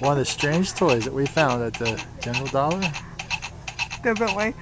one of the strange toys that we found at the General Dollar. Different way.